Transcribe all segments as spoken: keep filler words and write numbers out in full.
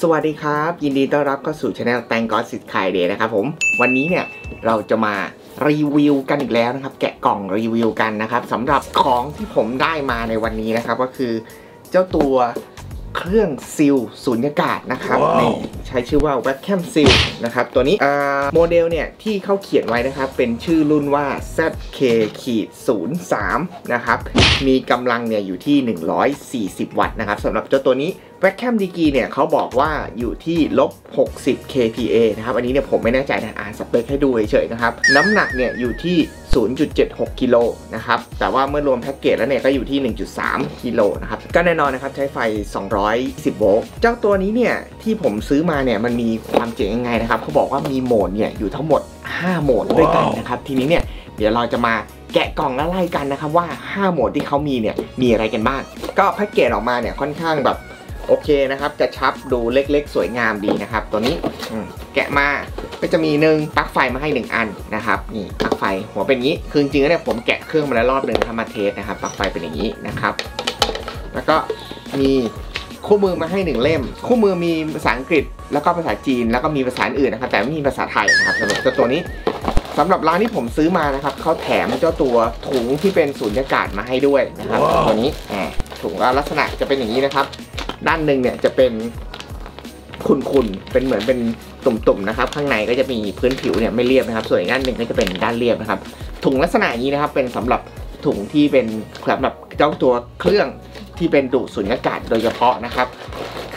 สวัสดีครับยินดีต้อนรับเข้าสู่ช่อง Tanks of the Sky Day นะครับผมวันนี้เนี่ยเราจะมารีวิวกันอีกแล้วนะครับแกะกล่องรีวิวกันนะครับสำหรับของที่ผมได้มาในวันนี้นะครับก็คือเจ้าตัวเครื่องซิลสุญญากาศนะครับ wow. ใช้ชื่อว่า Vacuum Seal นะครับตัวนี้โมเดลเนี่ยที่เขาเขียนไว้นะครับเป็นชื่อรุ่นว่า แซด เค ศูนย์ สาม นะครับมีกำลังเนี่ยอยู่ที่หนึ่งร้อยสี่สิบวัตต์นะครับสำหรับเจ้าตัวนี้ Vacuum ดีกรีเนี่ยเขาบอกว่าอยู่ที่ลบหกสิบ เค พี เอ นะครับอันนี้เนี่ยผมไม่แน่ใจนะอ่านสเปคให้ดูเฉยๆนะครับน้ำหนักเนี่ยอยู่ที่ ศูนย์จุดเจ็ดหก กิโลนะครับแต่ว่าเมื่อรวมแพ็กเกจแล้วเนี่ยก็อยู่ที่ หนึ่งจุดสาม กิโลนะครับก็แน่นอนนะครับใช้ไฟสองร้อยสิบโวลต์เจ้าตัวนี้เนี่ยที่ผมซื้อมาเนี่ยมันมีความเจ๋งยังไงนะครับเขาบอกว่ามีโหมดเนี่ยอยู่ทั้งหมดห้าโหมดด้วยกันนะครับทีนี้เนี่ยเดี๋ยวเราจะมาแกะกล่องแล้วไล่กันนะครับว่าห้าโหมดที่เขามีเนี่ยมีอะไรกันบ้างก็แพ็กเกจออกมาเนี่ยค่อนข้างแบบโอเคนะครับจะชับดูเล็กๆสวยงามดีนะครับตัวนี้แกะมาก็จะมีหนึ่งปลั๊กไฟมาให้หนึ่งอันนะครับนี่ปลั๊กไฟหัวเป็นอย่างนี้คือจริงๆแล้วเนี่ยผมแกะเครื่องมาแล้วรอบหนึ่งทำมาเทสนะครับปลั๊กไฟเป็นอย่างนี้นะครับแล้วก็มีคู่มือมาให้หนึ่งเล่มคู่มือมีภาษาอังกฤษแล้วก็ภาษาจีนแล้วก็มีภาษาอื่นนะครับแต่ไม่มีภาษาไทยนะครับสำหรับตัวนี้สำหรับร้านที่ผมซื้อมานะครับเขาแถมเจ้าตัวถุงที่เป็นสุญญากาศมาให้ด้วยนะครับ wow. ตัวนี้ถุงก็ลักษณะจะเป็นอย่างนี้นะครับด้านหนึ่งเนี่ยจะเป็นขุ่นๆเป็นเหมือนเป็นตุ่มๆนะครับข้างในก็จะมีพื้นผิวเนี่ยไม่เรียบนะครับส่วนอีกด้านหนึ่งก็จะเป็นด้านเรียบนะครับถุงลักษณะนี้นะครับเป็นสำหรับถุงที่เป็นสำหรับเจ้าตัวเครื่องที่เป็นดูดสุญญากาศโดยเฉพาะนะครับ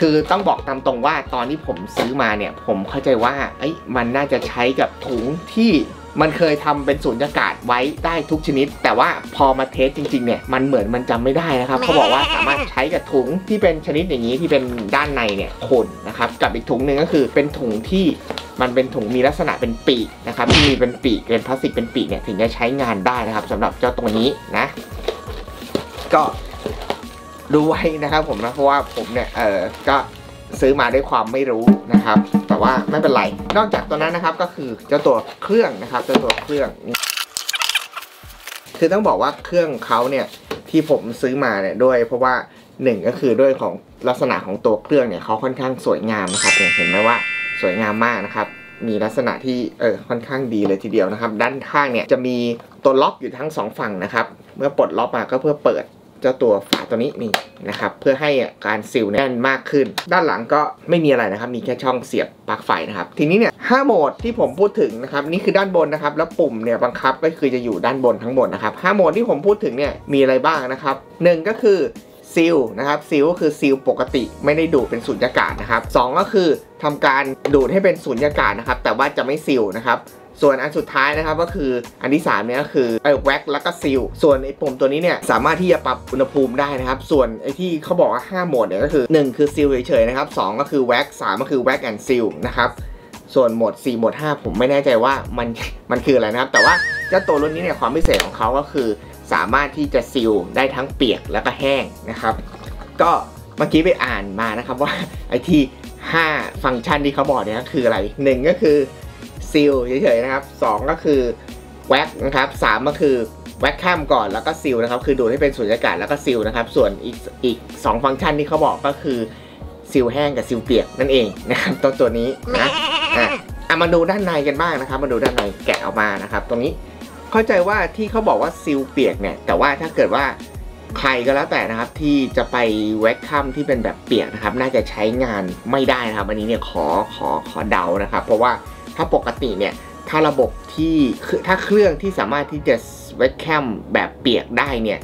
คือต้องบอกตามตรงว่าตอนที่ผมซื้อมาเนี่ยผมเข้าใจว่าไอ้มันน่าจะใช้กับถุงที่มันเคยทำเป็นสุญญากาศไว้ได้ทุกชนิดแต่ว่าพอมาเทสจริงๆเนี่ยมันเหมือนมันจำไม่ได้นะครับเขาบอกว่าสามารถใช้กับถุงที่เป็นชนิดอย่างนี้ที่เป็นด้านในเนี่ยคนนะครับกับอีกถุงหนึ่งก็คือเป็นถุงที่มันเป็นถุงมีลักษณะเป็นปีกนะครับที่มีเป็นปีกเป็นพลาสติกเป็นปีกเนี่ยถึงจะใช้งานได้นะครับสำหรับเจ้าตัวนี้นะก็ดูไว้นะครับผมนะเพราะว่าผมเนี่ยเออก็ซื้อมาด้วยความไม่รู้นะครับแต่ว่าไม่เป็นไรนอกจากตัวนั้นนะครับก็คือเจ้าตัวเครื่องนะครับเจ้าตัวเครื่องคือต้องบอกว่าเครื่องเขาเนี่ยที่ผมซื้อมาเนี่ยด้วยเพราะว่าหนึ่งก็คือด้วยของลักษณะของตัวเครื่องเนี่ยเขาค่อนข้างสวยงามนะครับเห็นไหมว่าสวยงามมากนะครับมีลักษณะที่เออค่อนข้างดีเลยทีเดียวนะครับด้านข้างเนี่ยจะมีตัวล็อกอยู่ทั้งสองฝั่งนะครับเมื่อปลดล็อกมาก็เพื่อเปิดเจ้าตัวฝาตัวนี้นี่นะครับเพื่อให้การซิลแน่นมากขึ้นด้านหลังก็ไม่มีอะไรนะครับมีแค่ช่องเสียบปลั๊กไฟนะครับทีนี้เนี่ยห้าโหมดที่ผมพูดถึงนะครับนี่คือด้านบนนะครับแล้วปุ่มเนี่ยบังคับก็คือจะอยู่ด้านบนทั้งหมดนะครับห้าโหมดที่ผมพูดถึงเนี่ยมีอะไรบ้างนะครับหนึ่งก็คือซิลนะครับซิลก็คือซิลปกติไม่ได้ดูดเป็นสุญญากาศนะครับสองก็คือทำการดูดให้เป็นสุญญากาศนะครับแต่ว่าจะไม่ซิลนะครับส่วนอันสุดท้ายนะครับก็คืออันที่สามเนี่ยก็คือไอ้แว็กแล้วก็ซิลส่วนไอ้ปุ่มตัวนี้เนี่ยสามารถที่จะปรับอุณหภูมิได้นะครับส่วนไอ้ที่เขาบอกว่าห้าโหมดเนี่ยก็คือหนึ่งคือซิลเฉยๆนะครับสองก็คือแว็กสามก็คือแว็กแอนด์ซิลนะครับส่วนโหมดสี่โหมดห้าผมไม่แน่ใจว่ามันมันคืออะไรนะครับแต่ว่าเจ้าตัวรุ่นนี้เนี่ยความพิเศษของเขาก็คือสามารถที่จะซิลได้ทั้งเปียกแล้วก็แห้งนะครับก็เมื่อกี้ไปอ่านมานะครับว่าไอ้ที่ห้าฟังก์ชันที่เขาบอกเนี่ยคืออะไรหนึ่งก็คือซิลเฉยๆนะครับสองก็คือแว็กนะครับสามก็คือแว็กข้ามก่อนแล้วก็ซิลนะครับคือดูดให้เป็นสุญญากาศแล้วก็ซิลนะครับส่วนอีกอีกสองฟังก์ชันที่เขาบอกก็คือซิลแห้งกับซิลเปียกนั่นเองนะครับตัวตัวนี้นะอ่ะเอามาดูด้านในกันบ้างนะครับมาดูด้านในแกะออกมานะครับตรงนี้เข้าใจว่าที่เขาบอกว่าซิลเปียกเนี่ยแต่ว่าถ้าเกิดว่าใครก็แล้วแต่นะครับที่จะไปแว็กข้ามที่เป็นแบบเปียกนะครับน่าจะใช้งานไม่ได้นะครับอันนี้เนี่ยขอขอขอเดานะครับเพราะว่าถ้าปกติเนี่ยถ้าระบบที่ถ้าเครื่องที่สามารถที่จะแว็กแคมแบบเปียกได้เนี่ย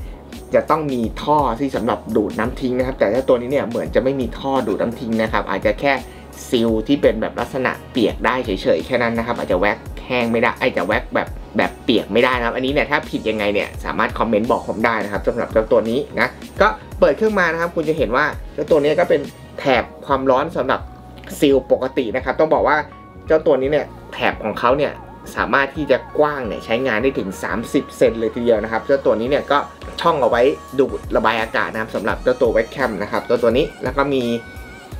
จะต้องมีท่อที่สำหรับดูดน้ำทิ้งนะครับแต่ถ้าตัวนี้เนี่ยเหมือนจะไม่มีท่อดูดน้ำทิ้งนะครับอาจจะแค่ซิลที่เป็นแบบลักษณะเปียกได้เฉยๆแค่นั้นนะครับอาจจะแว็กแห้งไม่ได้อาจจะแว็กแบบแบบเปียกไม่ได้นะครับอันนี้เนี่ยถ้าผิดยังไงเนี่ยสามารถคอมเมนต์บอกผมได้นะครับสำหรับเจ้าตัวนี้นะก็เปิดเครื่องมานะครับคุณจะเห็นว่าเจ้าตัวนี้ก็เป็นแถบความร้อนสำหรับซิลปกตินะครับต้องบอกว่าเจ้าตัวนี้เนี่ยแถบของเขาเนี่ยสามารถที่จะกว้างเนี่ยใช้งานได้ถึงสามสิบเซนเลยทีเดียวนะครับเจ้าตัวนี้เนี่ยก็ช่องเอาไว้ดูดระบายอากาศนะครับสำหรับเจ้าตัวแว็กแคมนะครับตัวตัวนี้แล้วก็มี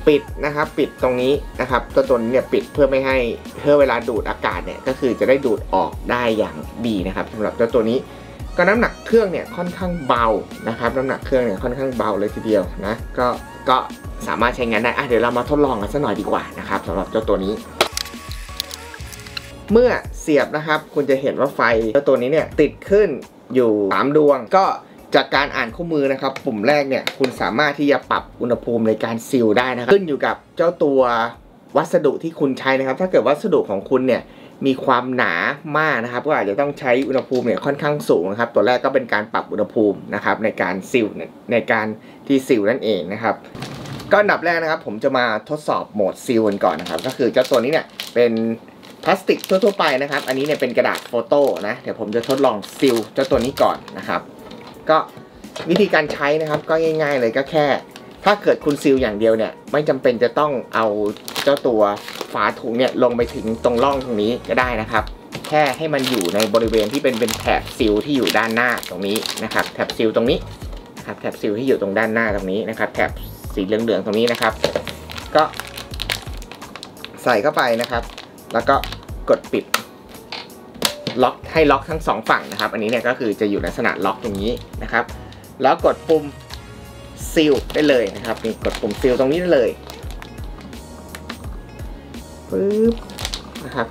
ปิดนะครับปิดตรงนี้นะครับตัวตัวนี้เนี่ยปิดเพื่อไม่ให้เพื่อเวลาดูดอากาศเนี่ยก็คือจะได้ดูดออกได้อย่างดีนะครับสำหรับเจ้าตัวนี้ก็น้ำหนักเครื่องเนี่ยค่อนข้างเบานะครับน้ำหนักเครื่องเนี่ยค่อนข้างเบาเลยทีเดียวนะก็ ก็สามารถใช้งานได้อ่ะเดี๋ยวเรามาทดลองกันสักหน่อยดีกว่านะครับสำหรับเจ้าตัวนี้เมื่อเสียบนะครับคุณจะเห็นว่าไฟเจ้าตัวนี้เนี่ยติดขึ้นอยู่สามดวงก็จากการอ่านข้อมือนะครับปุ่มแรกเนี่ยคุณสามารถที่จะปรับอุณหภูมิในการซีลได้นะครับขึ้นอยู่กับเจ้าตัววัสดุที่คุณใช้นะครับถ้าเกิดวัสดุของคุณเนี่ยมีความหนามากนะครับก็อาจจะต้องใช้อุณหภูมิเนี่ยค่อนข้างสูงนะครับตัวแรกก็เป็นการปรับอุณหภูมินะครับในการซีลในการที่ซีลนั่นเองนะครับก็อันดับแรกนะครับผมจะมาทดสอบโหมดซีลกันก่อนนะครับก็คือเจ้าตัวนี้เนี่ยเป็นพลาสติกทั่วๆไปนะครับอันนี้เนี่ยเป็นกระดาษโฟโต้นะเดี๋ยวผมจะทดลองซีลเจ้าตัวนี้ก่อนนะครับก็วิธีการใช้นะครับก็ง่ายๆเลยก็แค่ถ้าเกิดคุณซีลอย่างเดียวเนี่ยไม่จำเป็นจะต้องเอาเจ้าตัวฝาถุงเนี่ยลงไปถึงตรงร่องตรงนี้ก็ได้นะครับแค่ให้มันอยู่ในบริเวณที่เป็นเป็นแถบซีลที่อยู่ด้านหน้าตรงนี้นะครับแถบซีลตรงนี้นะครับแถบซีลที่อยู่ตรงด้านหน้าตรงนี้นะครับแถบสีเหลืองๆตรงนี้นะครับก็ใส่เข้าไปนะครับแล้วก็กดปิดล็อกให้ล็อกทั้งสองฝั่งนะครับอันนี้เนี่ยก็คือจะอยู่ในลักษณะล็อกตรงนี้นะครับแล้วกดปุ่มซีลได้เลยนะครับนี่กดปุ่มซีลตรงนี้ได้เลยปึ๊บนะครับ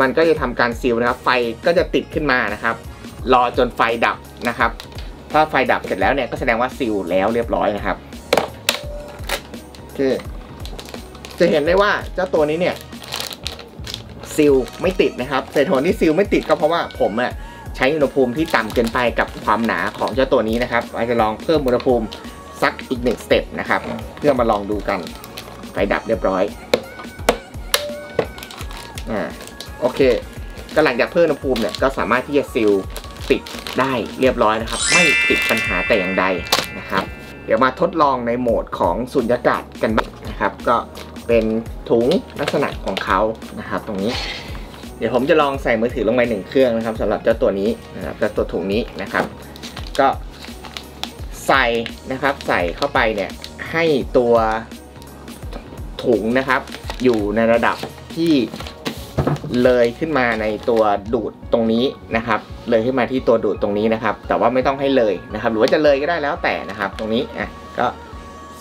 มันก็จะทำการซีลนะครับไฟก็จะติดขึ้นมานะครับรอจนไฟดับนะครับถ้าไฟดับเสร็จแล้วเนี่ยก็แสดงว่าซีลแล้วเรียบร้อยนะครับโอเคจะเห็นได้ว่าเจ้าตัวนี้เนี่ยซีลไม่ติดนะครับแต่โทนที่ซีลไม่ติดก็เพราะว่าผมอ่ะใช้อุณหภูมิที่ต่ำเกินไปกับความหนาของเจ้าตัวนี้นะครับอาจจะลองเพิ่มอุณหภูมิสักอีกหนึ่งสเต็ปนะครับเพื่อมาลองดูกันไฟดับเรียบร้อยอ่าโอเคก็หลังจากเพิ่มอุณหภูมิเนี่ยก็สามารถที่จะซีลติดได้เรียบร้อยนะครับไม่ติดปัญหาแต่อย่างใดนะครับเดี๋ยวมาทดลองในโหมดของสุญญากาศกันบ้างนะครับก็เป็นถุงลักษณะของเขานะครับตรงนี้เดี๋ยวผมจะลองใส่มือถือลงไปหนึ่งเครื่องนะครับสำหรับเจ้าตัวนี้นะครับเจ้าตัวถุงนี้นะครับก็ใส่นะครับใส่เข้าไปเนี่ยให้ตัวถุงนะครับอยู่ในระดับที่เลยขึ้นมาในตัวดูดตรงนี้นะครับเลยขึ้นมาที่ตัวดูดตรงนี้นะครับแต่ว่าไม่ต้องให้เลยนะครับหรือว่าจะเลยก็ได้แล้วแต่นะครับตรงนี้อ่ะก็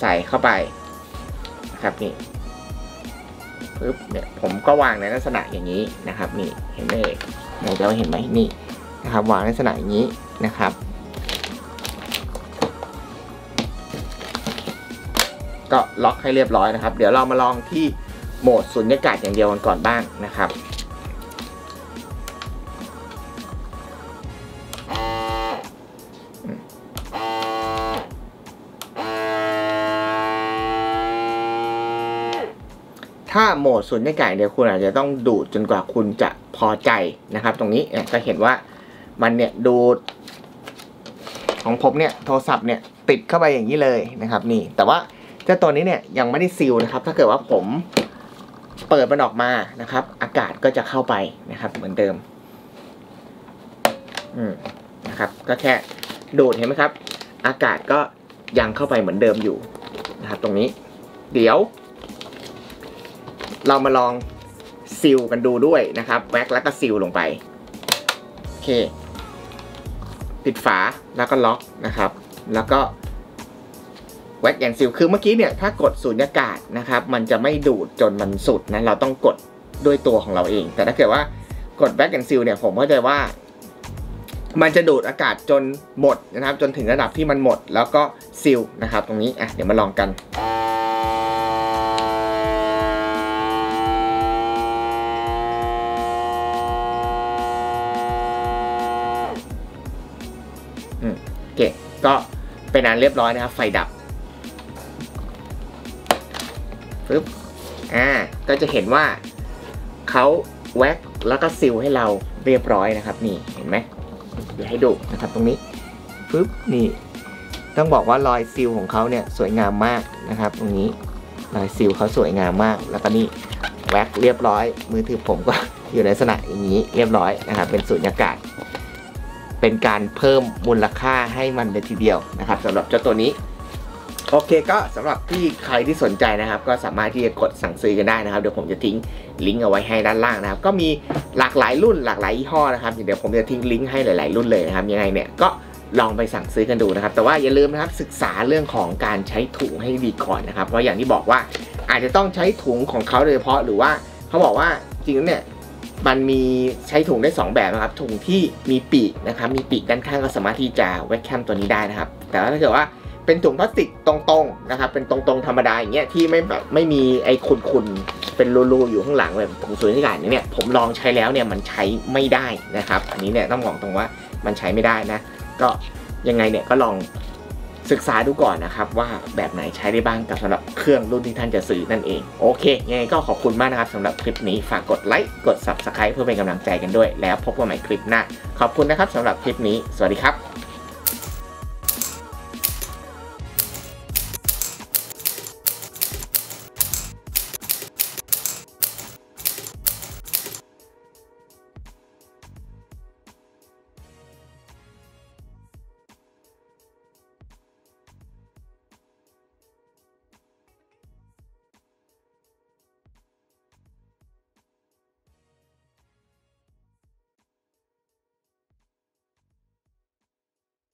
ใส่เข้าไปนะครับนี่ปึ๊บเนี่ยผมก็วางในลักษณะอย่างนี้นะครับนี่เห็นไหมเราจะเห็นไหมนี่นะครับวางในลักษณะอย่างนี้นะครับก็ล็อกให้เรียบร้อยนะครับเดี๋ยวเรามาลองที่โหมดสุญญากาศอย่างเดียวกันก่อนบ้างนะครับถ้าโหมดสุญญากาศเดี๋ยวคุณอาจจะต้องดูดจนกว่าคุณจะพอใจนะครับตรงนี้เนี่ยก็เห็นว่ามันเนี่ยดูดของผมเนี่ยโทรศัพท์เนี่ยติดเข้าไปอย่างนี้เลยนะครับนี่แต่ว่าเจ้าตัวนี้เนี่ยยังไม่ได้ซีลนะครับถ้าเกิดว่าผมเปิดมันออกมานะครับอากาศก็จะเข้าไปนะครับเหมือนเดิมอืมนะครับก็แค่ดูดเห็นไหมครับอากาศก็ยังเข้าไปเหมือนเดิมอยู่นะครับตรงนี้เดี๋ยวเรามาลองซีลกันดูด้วยนะครับแว็กแล้วก็ซีลลงไปโอเคปิดฝาแล้วก็ล็อกนะครับแล้วก็แว็กแอนด์ซีลคือเมื่อกี้เนี่ยถ้ากดสูญญากาศนะครับมันจะไม่ดูดจนมันสุดนะเราต้องกดด้วยตัวของเราเองแต่ถ้าเกิดว่ากดแว็กแอนด์ซีลเนี่ยผมเข้าใจว่ามันจะดูดอากาศจนหมดนะครับจนถึงระดับที่มันหมดแล้วก็ซีลนะครับตรงนี้อ่ะเดี๋ยวมาลองกันโอเคก็เป็นอันเรียบร้อยนะครับไฟดับปึ๊บอ่าก็จะเห็นว่าเขาแว็กแล้วก็ซีลให้เราเรียบร้อยนะครับนี่เห็นไหมเดี๋ยวให้ดูนะครับตรงนี้ปึ๊บนี่ต้องบอกว่ารอยซีลของเขาเนี่ยสวยงามมากนะครับตรงนี้รอยซีลเขาสวยงามมากแล้วก็นี่แว็กเรียบร้อยมือถือผมก็อยู่ในลักษณะอย่างนี้เรียบร้อยนะครับเป็นสุญญากาศเป็นการเพิ่มมูลค่าให้มันเลยทีเดียวนะครับสำหรับเจ้าตัวนี้โอเคก็สำหรับที่ใครที่สนใจนะครับก็สามารถที่จะกดสั่งซื้อกันได้นะครับเดี๋ยวผมจะทิ้งลิงก์เอาไว้ให้ด้านล่างนะครับก็มีหลากหลายรุ่นหลากหลายยี่ห้อนะครับเดี๋ยวผมจะทิ้งลิงก์ให้หลายๆรุ่นเลยนะครับยังไงเนี่ยก็ ลองไปสั่งซื้อกันดูนะครับแต่ว่าอย่าลืมนะครับศึกษาเรื่องของการใช้ถุงให้ดีก่อนนะครับเพราะอย่างที่บอกว่าอาจจะต้องใช้ถุงของเขาโดยเฉพาะหรือว่าเขาบอกว่าจริงๆเนี่ยมันมีใช้ถุงได้สองแบบนะครับถุงที่มีปีกนะครับมีปีกด้านข้างก็สามารถที่จะแวคแคมตัวนี้ได้นะครับแต่ถ้าเกิดว่าเป็นถุงพลาสติกตรงๆนะครับเป็นตรงๆธรรมดาอย่างเงี้ยที่ไม่แบบไม่มีไอ้ขุ่นๆเป็นรูๆอยู่ข้างหลังแบบถุงสูญญากาศเนี่ยผมลองใช้แล้วเนี่ยมันใช้ไม่ได้นะครับอันนี้เนี่ยต้องบอกตรงว่ามันใช้ไม่ได้นะก็ยังไงเนี่ยก็ลองศึกษาดูก่อนนะครับว่าแบบไหนใช้ได้บ้างกับสำหรับเครื่องรุ่นที่ท่านจะซื้อนั่นเองโอเคยังไงก็ขอบคุณมากนะครับสำหรับคลิปนี้ฝากกดไลค์กด ซับสไครบ์ เพื่อเป็นกำลังใจกันด้วยแล้วพบกันใหม่คลิปหน้าขอบคุณนะครับสำหรับคลิปนี้สวัสดีครับ